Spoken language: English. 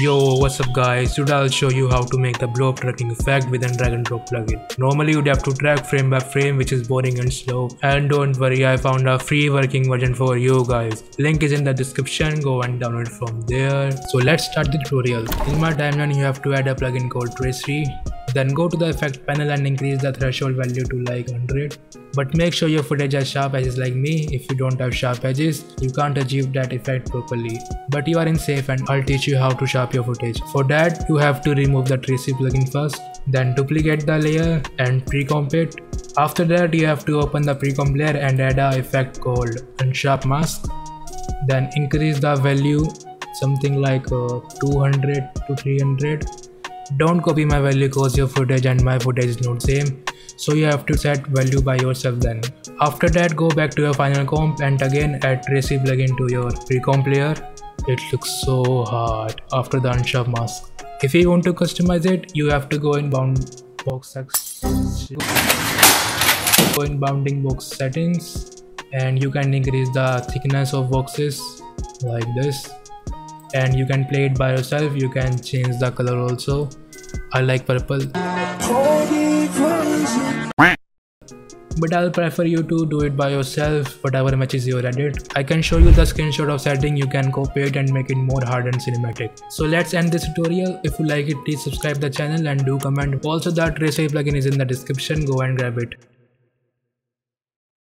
Yo, what's up guys, today I'll show you how to make the blow up tracking effect with a drag and drop plugin. Normally you'd have to track frame by frame, which is boring and slow, and don't worry, I found a free working version for you guys. Link is in the description, go and download from there. So let's start the tutorial. In my timeline you have to add a plugin called Tracery. Then go to the effect panel and increase the threshold value to like 100. But make sure your footage has sharp edges like me. If you don't have sharp edges, you can't achieve that effect properly. But you are in safe and I'll teach you how to sharp your footage. For that, you have to remove the Tracery plugin first. Then duplicate the layer and pre-comp it. After that, you have to open the pre-comp layer and add an effect called unsharp mask. Then increase the value something like 200 to 300. Don't copy my value cause your footage and my footage is not same, so you have to set value by yourself. Then after that, go back to your final comp and again add Tracery plugin to your pre-comp layer. It looks so hard after the unsharp mask. If you want to customize it, you have to go in bounding box settings, and you can increase the thickness of boxes like this. And you can play it by yourself. You can change the color also. I like purple, but I'll prefer you to do it by yourself, whatever matches your edit. I can show you the screenshot of setting. You can copy it and make it more hard and cinematic. So let's end this tutorial. If you like it, please subscribe the channel and do comment. Also, that Tracery plugin is in the description. Go and grab it.